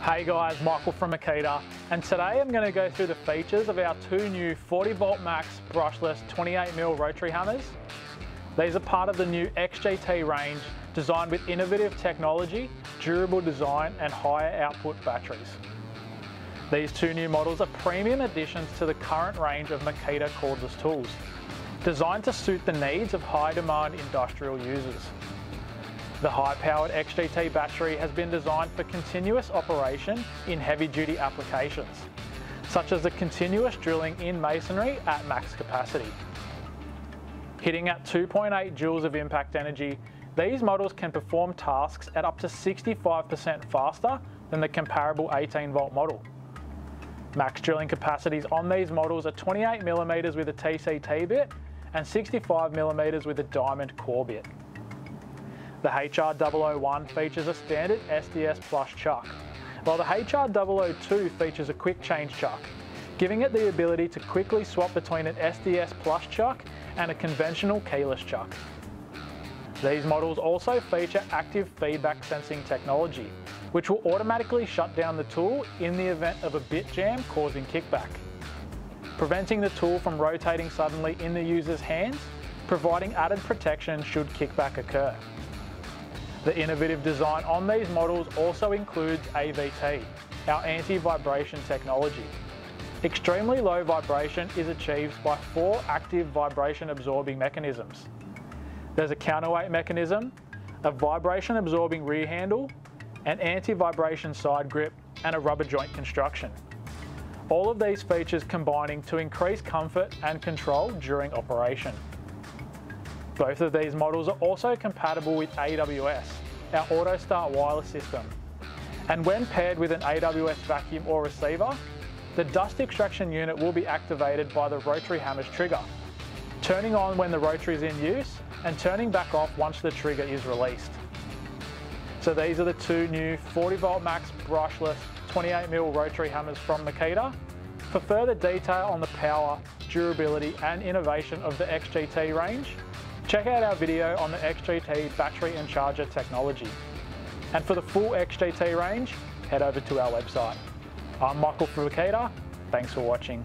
Hey guys, Michael from Makita, and today I'm going to go through the features of our two new 40 volt max brushless 28mm rotary hammers. These are part of the new XGT range, designed with innovative technology, durable design and higher output batteries. These two new models are premium additions to the current range of Makita cordless tools, designed to suit the needs of high demand industrial users. The high-powered XGT battery has been designed for continuous operation in heavy-duty applications, such as the continuous drilling in masonry at max capacity. Hitting at 2.8 joules of impact energy, these models can perform tasks at up to 65% faster than the comparable 18-volt model. Max drilling capacities on these models are 28mm with a TCT bit and 65mm with a diamond core bit. The HR001 features a standard SDS Plus chuck, while the HR002 features a quick change chuck, giving it the ability to quickly swap between an SDS Plus chuck and a conventional keyless chuck. These models also feature active feedback sensing technology, which will automatically shut down the tool in the event of a bit jam causing kickback, preventing the tool from rotating suddenly in the user's hands, providing added protection should kickback occur. The innovative design on these models also includes AVT, our anti-vibration technology. Extremely low vibration is achieved by four active vibration absorbing mechanisms. There's a counterweight mechanism, a vibration absorbing rear handle, an anti-vibration side grip, and a rubber joint construction. All of these features combining to increase comfort and control during operation. Both of these models are also compatible with AWS, our AutoStart wireless system. And when paired with an AWS vacuum or receiver, the dust extraction unit will be activated by the rotary hammer's trigger, turning on when the rotary is in use and turning back off once the trigger is released. So these are the two new 40 volt max brushless 28mm rotary hammers from Makita. For further detail on the power, durability and innovation of the XGT range, check out our video on the XGT battery and charger technology. And for the full XGT range, head over to our website. I'm Michael from Makita, thanks for watching.